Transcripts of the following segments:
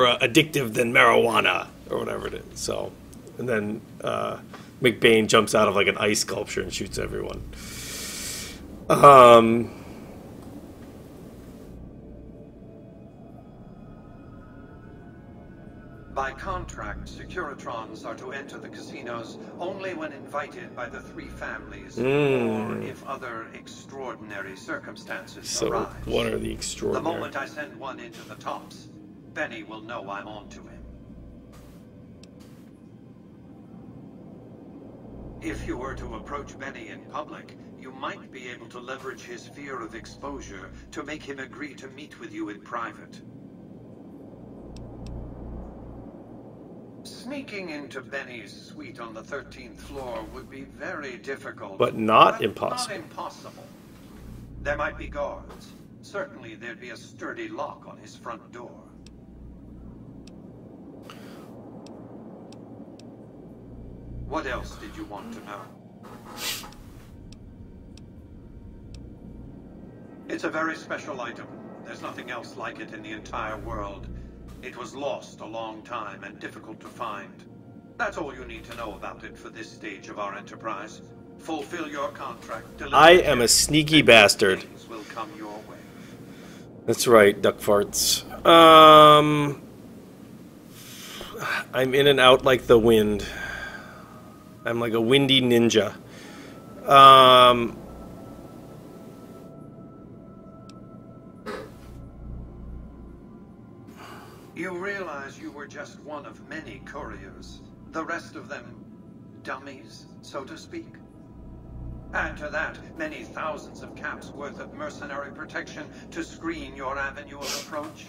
or addictive than marijuana or whatever it is. So, and then McBain jumps out of like an ice sculpture and shoots everyone. By contract, Securitrons are to enter the casinos only when invited by the three families, or if other extraordinary circumstances arise. So, what are the extraordinary? The moment I send one into the tops, Benny will know I'm on to him. If you were to approach Benny in public, you might be able to leverage his fear of exposure to make him agree to meet with you in private. Sneaking into Benny's suite on the 13th floor would be very difficult. But not impossible. Not impossible. There might be guards. Certainly there'd be a sturdy lock on his front door. What else did you want to know? It's a very special item. There's nothing else like it in the entire world. It was lost a long time and difficult to find. That's all you need to know about it for this stage of our enterprise. Fulfill your contract. I am a sneaky bastard. Things will come your way. That's right, duck farts. I'm in and out like the wind. I'm like a windy ninja. You realize you were just one of many couriers, the rest of them dummies, so to speak. Add to that many thousands of caps worth of mercenary protection to screen your avenue of approach.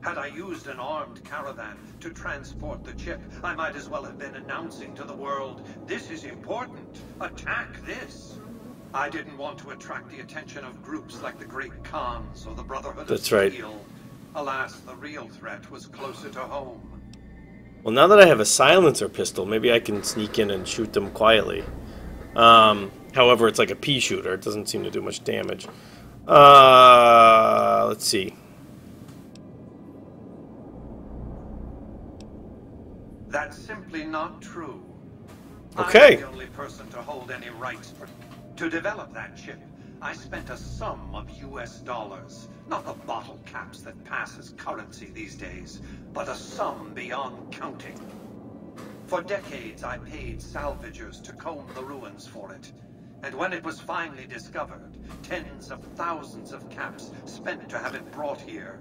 Had I used an armed caravan to transport the chip, I might as well have been announcing to the world, "This is important, attack this." I didn't want to attract the attention of groups like the Great Khans or the Brotherhood of Steel. That's right. Alas, the real threat was closer to home. Well, now that I have a silencer pistol, maybe I can sneak in and shoot them quietly. However, it's like a pea shooter. It doesn't seem to do much damage. Let's see. That's simply not true. Okay. I'm the only person to hold any rights to develop that chip. I spent a sum of US dollars, not the bottle caps that pass as currency these days, but a sum beyond counting. For decades, I paid salvagers to comb the ruins for it, and when it was finally discovered, tens of thousands of caps spent to have it brought here.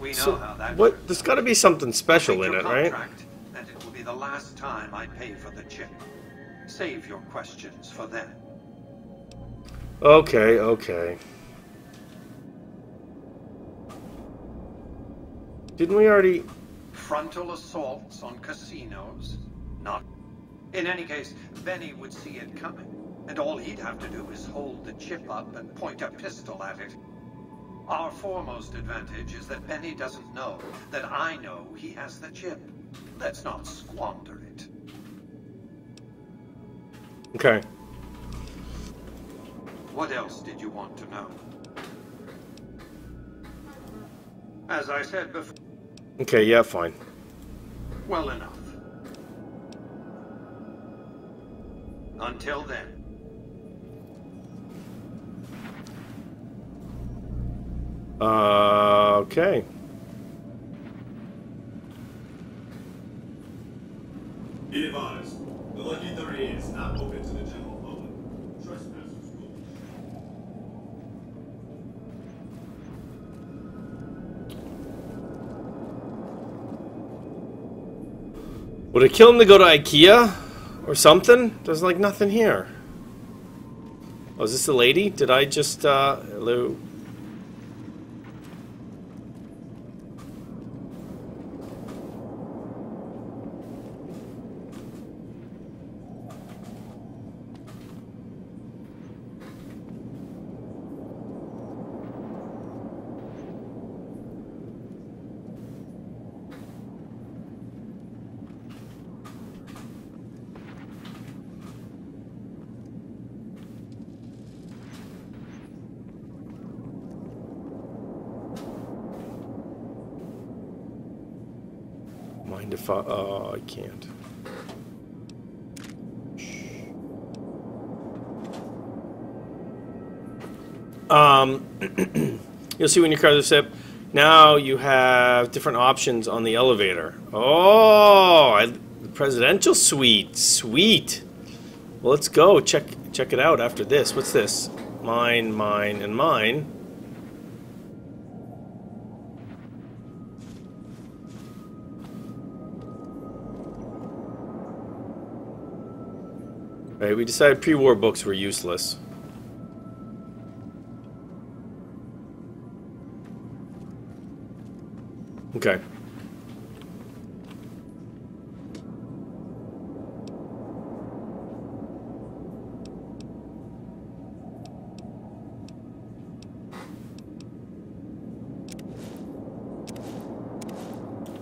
We know how that works. There's got to be something special in it, right? And it will be the last time I pay for the chip. Save your questions for then. Okay, okay. Didn't we already... Frontal assaults on casinos? Not... In any case, Benny would see it coming, and all he'd have to do is hold the chip up and point a pistol at it. Our foremost advantage is that Benny doesn't know that I know he has the chip. Let's not squander it. Okay. What else did you want to know? As I said before... Okay, yeah, fine. Well enough. Until then. Okay. Be advised, the lucky 3 is not open to the general public. Trespassers will be shot. Would it kill him to go to IKEA or something? There's like nothing here. Oh, is this the lady? Did I just hello? if I... Oh, I can't. You'll see when you cross the step. Now you have different options on the elevator. Oh, the presidential suite. Sweet. Well, let's go check it out after this. What's this? Mine, mine, and mine. All right, we decided pre-war books were useless. Okay.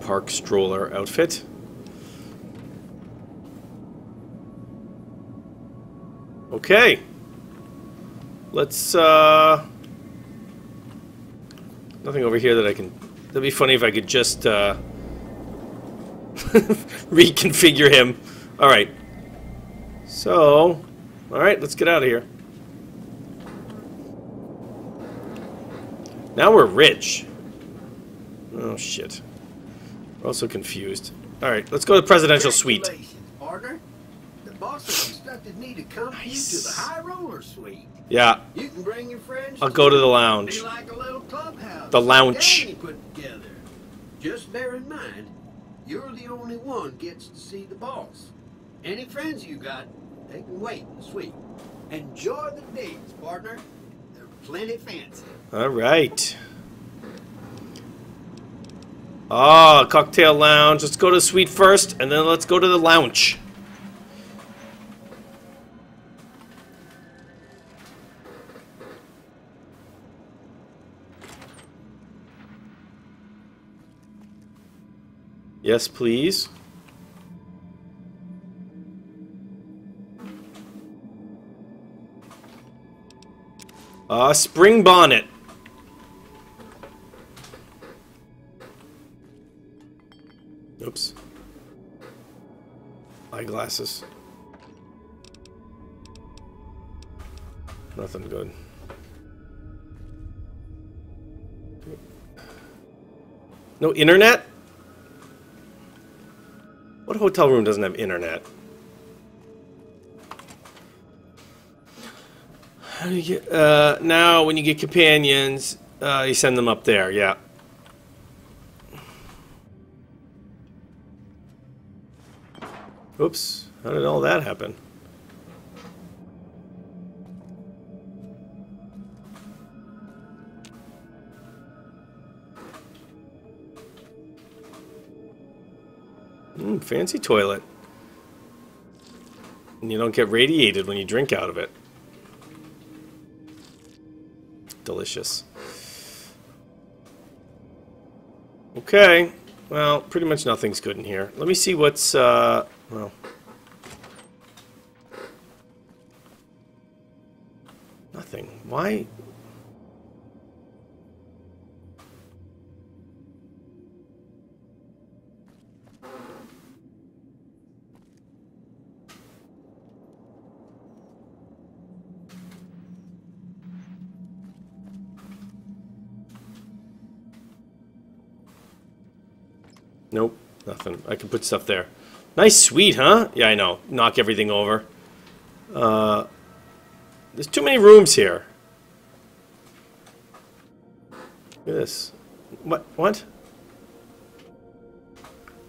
Park stroller outfit. Okay. Let's, nothing over here that I can... That'd be funny if I could just reconfigure him. All right. So, all right, let's get out of here. Now we're rich. Oh shit. We're also confused. All right, let's go to the presidential suite. Partner, the boss instructed me to come you to the high roller suite. Yeah. You can bring your friends. I'll go to the lounge. Like a little clubhouse. The lounge. Just bear in mind, you're the only one gets to see the boss. Any friends you got, they can wait in the suite. Enjoy the dates, partner. They're plenty fancy. All right. Ah, cocktail lounge. Let's go to the suite first, and then let's go to the lounge. Yes, please. Spring bonnet. Oops. Eyeglasses. Nothing good. No internet? What hotel room doesn't have internet? How do you get, now, when you get companions, you send them up there, yeah. Oops, how did all that happen? Fancy toilet. And you don't get radiated when you drink out of it. Delicious. Okay. Well, pretty much nothing's good in here. Let me see what's, well. Nothing. Why? Nope, nothing. I can put stuff there. Nice suite, huh? Yeah, I know. Knock everything over. There's too many rooms here. Look at this. What? What?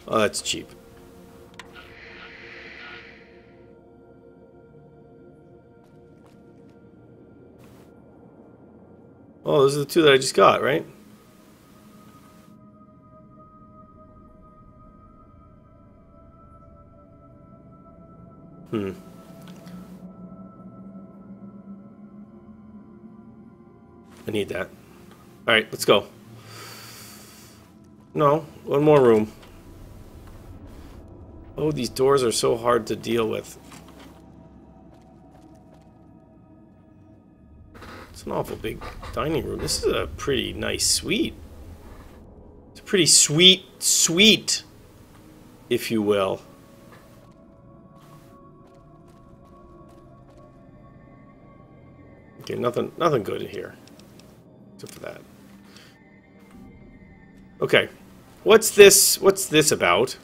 Oh, that's cheap. Oh, those are the two that I just got, right? I need that. All right, let's go. No, one more room. Oh, these doors are so hard to deal with. It's an awful big dining room. This is a pretty nice suite. It's a pretty sweet suite. if you will. Okay, nothing good in here. Except for that. Okay. What's this about?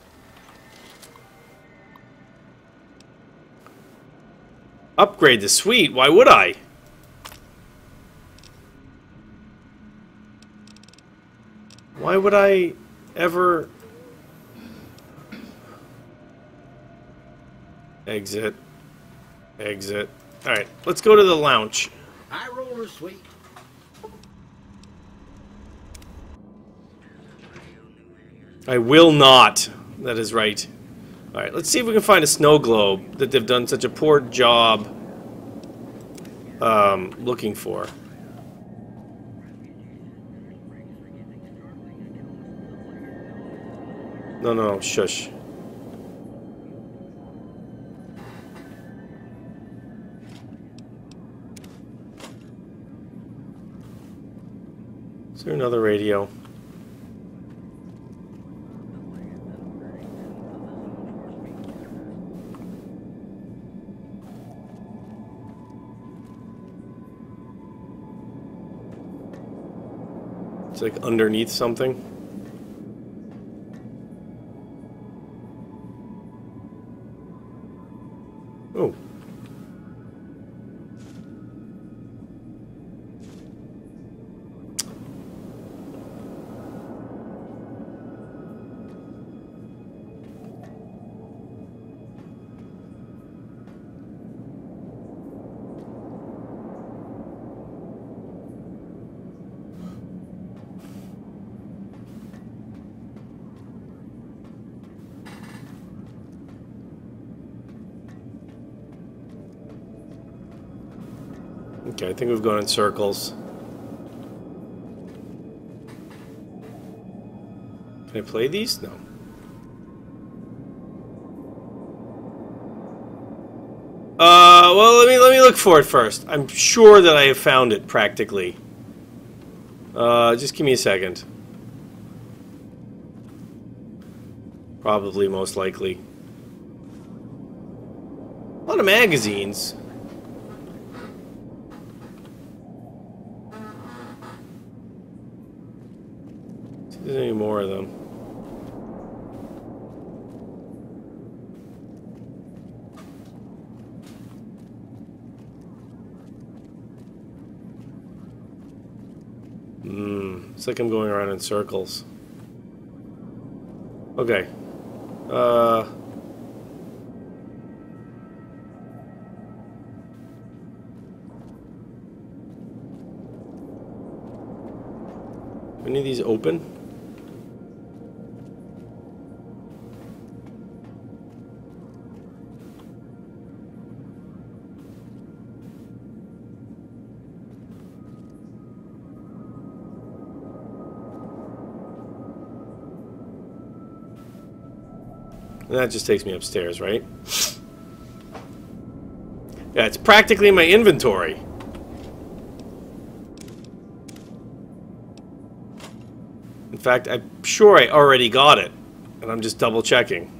Upgrade the suite? Why would I? Why would I ever exit? Exit. Alright, let's go to the lounge. I roll her suite. I will not. That is right. Alright, let's see if we can find a snow globe that they've done such a poor job looking for. No, no, shush. Is there another radio? It's like underneath something. Oh. Okay, I think we've gone in circles. Can I play these? No. Well, let me look for it first. I'm sure that I have found it practically. Just give me a second. Probably, most likely. A lot of magazines. There's any more of them. It's like I'm going around in circles. Okay. Any of these open? And that just takes me upstairs, right? Yeah, it's practically my inventory. In fact, I'm sure I already got it, and I'm just double checking.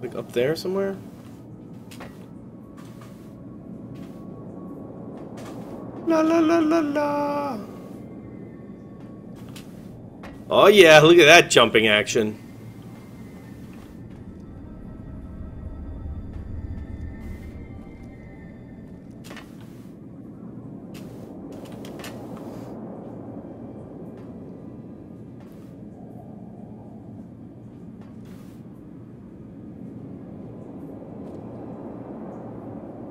Like up there somewhere? La la la la la. Oh yeah, look at that jumping action.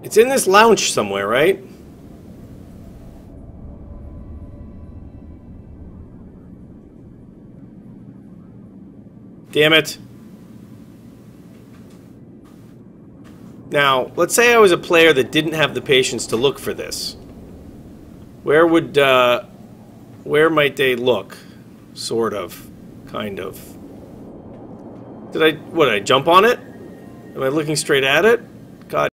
It's in this lounge somewhere, right? Damn it. Now, let's say I was a player that didn't have the patience to look for this. Where might they look? Sort of. Kind of. Did I jump on it? Am I looking straight at it? God